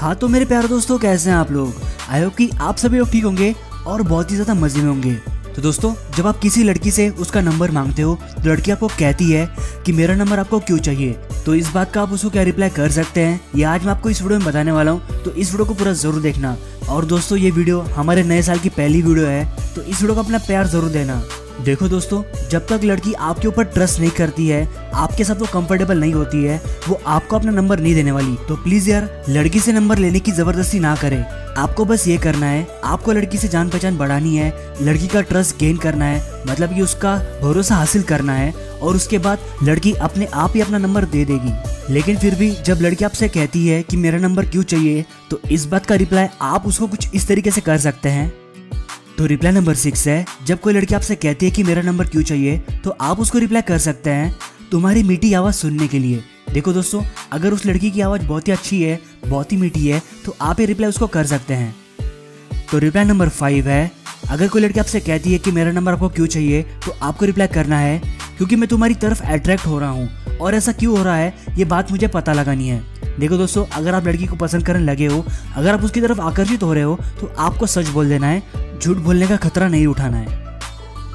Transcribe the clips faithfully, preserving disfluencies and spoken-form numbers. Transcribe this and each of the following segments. हाँ तो मेरे प्यारे दोस्तों, कैसे हैं आप लोग? आई होप कि आप सभी लोग ठीक होंगे और बहुत ही ज़्यादा मज़े में होंगे। तो दोस्तों, जब आप किसी लड़की से उसका नंबर मांगते हो तो लड़की आपको कहती है कि मेरा नंबर आपको क्यों चाहिए, तो इस बात का आप उसको क्या रिप्लाई कर सकते हैं ये आज मैं आपको इस वीडियो में बताने वाला हूँ। तो इस वीडियो को पूरा ज़रूर देखना। और दोस्तों, ये वीडियो हमारे नए साल की पहली वीडियो है, तो इस वीडियो को अपना प्यार ज़रूर देना। देखो दोस्तों, जब तक लड़की आपके ऊपर ट्रस्ट नहीं करती है, आपके साथ वो कंफर्टेबल नहीं होती है, वो आपको अपना नंबर नहीं देने वाली। तो प्लीज यार, लड़की से नंबर लेने की जबरदस्ती ना करें। आपको बस ये करना है, आपको लड़की से जान पहचान बढ़ानी है, लड़की का ट्रस्ट गेन करना है, मतलब कि उसका भरोसा हासिल करना है, और उसके बाद लड़की अपने आप ही अपना नंबर दे देगी। लेकिन फिर भी जब लड़की आपसे कहती है कि मेरा नंबर क्यों चाहिए, तो इस बात का रिप्लाई आप उसको कुछ इस तरीके से कर सकते हैं। तो रिप्लाई नंबर सिक्स है, जब कोई लड़की आपसे कहती है कि मेरा नंबर क्यों चाहिए, तो आप उसको रिप्लाई कर सकते हैं, तुम्हारी मीठी आवाज़ सुनने के लिए। देखो दोस्तों, अगर उस लड़की की आवाज़ बहुत ही अच्छी है, बहुत ही मीठी है, तो आप ये रिप्लाई उसको कर सकते हैं। तो रिप्लाई नंबर फाइव है, अगर कोई लड़की आपसे कहती है कि मेरा नंबर आपको क्यों चाहिए, तो आपको रिप्लाई करना है, क्योंकि मैं तुम्हारी तरफ अट्रैक्ट हो रहा हूँ और ऐसा क्यों हो रहा है ये बात मुझे पता लगानी है। देखो दोस्तों, अगर आप लड़की को पसंद करने लगे हो, अगर आप उसकी तरफ आकर्षित हो रहे हो, तो आपको सच बोल देना है, झूठ बोलने का खतरा नहीं उठाना है।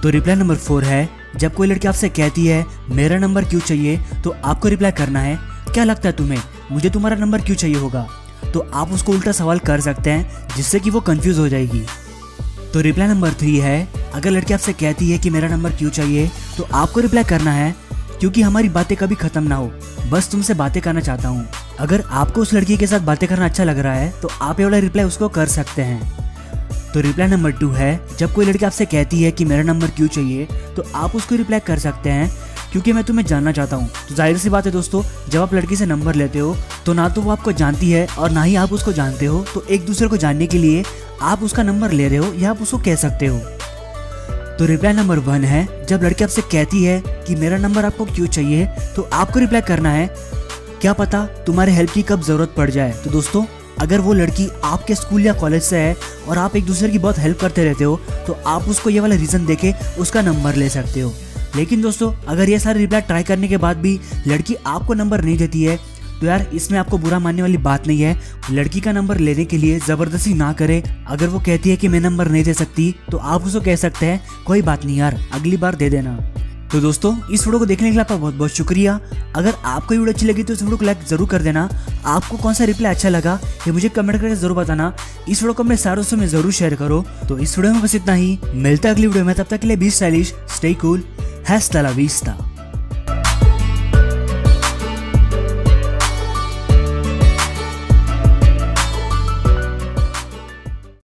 तो रिप्लाई नंबर फोर है, जब कोई लड़की आपसे कहती है मेरा नंबर क्यों चाहिए, तो आपको रिप्लाई करना है, क्या लगता है तुम्हें मुझे तुम्हारा नंबर क्यों चाहिए होगा, तो आप उसको उल्टा सवाल कर सकते हैं, जिससे कि वो कंफ्यूज हो जाएगी। तो रिप्लाई नंबर थ्री है, अगर लड़की आपसे कहती है कि मेरा नंबर क्यों चाहिए, तो आपको रिप्लाई करना है, क्योंकि हमारी बातें कभी ख़त्म ना हो, बस तुमसे बातें करना चाहता हूँ। अगर आपको उस लड़की के साथ बातें करना अच्छा लग रहा है, तो आप ये वाला रिप्लाई उसको कर सकते हैं। तो रिप्लाई नंबर टू है, जब कोई लड़की आपसे कहती है कि मेरा नंबर क्यों चाहिए, तो आप उसको रिप्लाई कर सकते हैं, क्योंकि मैं तुम्हें जानना चाहता हूँ। तो जाहिर सी बात है दोस्तों, जब आप लड़की से नंबर लेते हो तो ना तो वो आपको जानती है और ना ही आप उसको जानते हो, तो एक दूसरे को जानने के लिए आप उसका नंबर ले रहे हो या आप उसको कह सकते हो। तो रिप्लाई नंबर वन है, जब लड़की आपसे कहती है कि मेरा नंबर आपको क्यों चाहिए, तो आपको रिप्लाई करना है, क्या पता तुम्हारे हेल्प की कब ज़रूरत पड़ जाए। तो दोस्तों, अगर वो लड़की आपके स्कूल या कॉलेज से है और आप एक दूसरे की बहुत हेल्प करते रहते हो, तो आप उसको ये वाला रीज़न देके उसका नंबर ले सकते हो। लेकिन दोस्तों, अगर ये सारे रिप्लाई ट्राई करने के बाद भी लड़की आपको नंबर नहीं देती है, तो यार इसमें आपको बुरा मानने वाली बात नहीं है। लड़की का नंबर लेने के लिए ज़बरदस्ती ना करें। अगर वो कहती है कि मैं नंबर नहीं दे सकती, तो आप उसको कह सकते हैं, कोई बात नहीं यार, अगली बार दे देना। तो दोस्तों, इस वीडियो को देखने के लिए आपका बहुत बहुत शुक्रिया। अगर आपको ये वीडियो अच्छी लगी तो इस वीडियो को लाइक ज़रूर कर देना। आपको कौन सा रिप्लाई अच्छा लगा ये मुझे कमेंट करके ज़रूर बताना। इस वीडियो को अपने सारे दोस्तों में ज़रूर शेयर करो। तो इस वीडियो में बस इतना ही, मिलता है अगली वीडियो में। तब तक के लिए be stylish, stay cool, हैस्टा La Vista.